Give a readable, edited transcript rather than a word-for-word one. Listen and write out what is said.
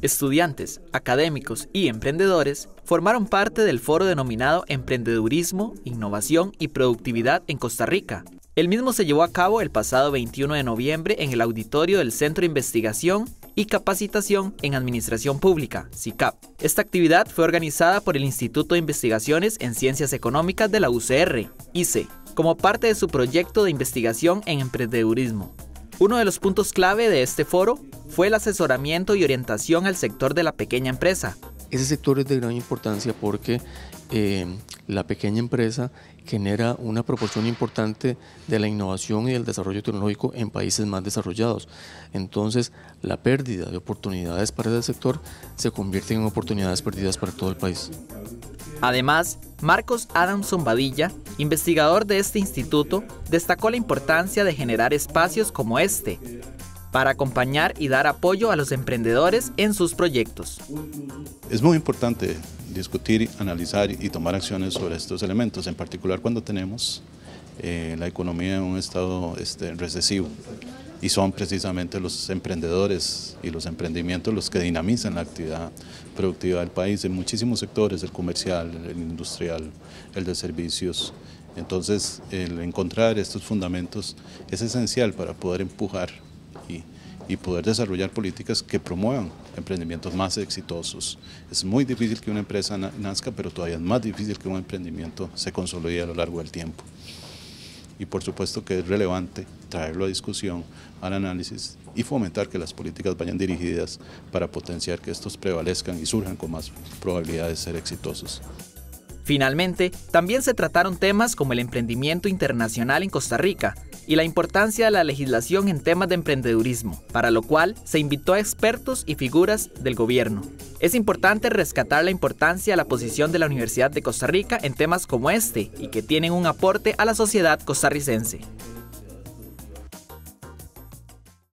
Estudiantes, académicos y emprendedores formaron parte del foro denominado Emprendedurismo, Innovación y Productividad en Costa Rica. El mismo se llevó a cabo el pasado 21 de noviembre en el auditorio del Centro de Investigación y Capacitación en Administración Pública, CICAP. Esta actividad fue organizada por el Instituto de Investigaciones en Ciencias Económicas de la UCR, ICE, como parte de su proyecto de investigación en emprendedurismo. Uno de los puntos clave de este foro fue el asesoramiento y orientación al sector de la pequeña empresa. Ese sector es de gran importancia porque la pequeña empresa genera una proporción importante de la innovación y del desarrollo tecnológico en países más desarrollados. Entonces, la pérdida de oportunidades para ese sector se convierte en oportunidades perdidas para todo el país. Además, Marcos Adamson Badilla, investigador de este instituto, destacó la importancia de generar espacios como este para acompañar y dar apoyo a los emprendedores en sus proyectos. Es muy importante discutir, analizar y tomar acciones sobre estos elementos, en particular cuando tenemos la economía en un estado recesivo, y son precisamente los emprendedores y los emprendimientos los que dinamizan la actividad productiva del país en muchísimos sectores, el comercial, el industrial, el de servicios. Entonces, el encontrar estos fundamentos es esencial para poder empujar y poder desarrollar políticas que promuevan emprendimientos más exitosos. Es muy difícil que una empresa nazca, pero todavía es más difícil que un emprendimiento se consolide a lo largo del tiempo. Y por supuesto que es relevante traerlo a discusión, al análisis y fomentar que las políticas vayan dirigidas para potenciar que estos prevalezcan y surjan con más probabilidades de ser exitosos. Finalmente, también se trataron temas como el emprendimiento internacional en Costa Rica y la importancia de la legislación en temas de emprendedurismo, para lo cual se invitó a expertos y figuras del gobierno. Es importante rescatar la importancia de la posición de la Universidad de Costa Rica en temas como este y que tienen un aporte a la sociedad costarricense.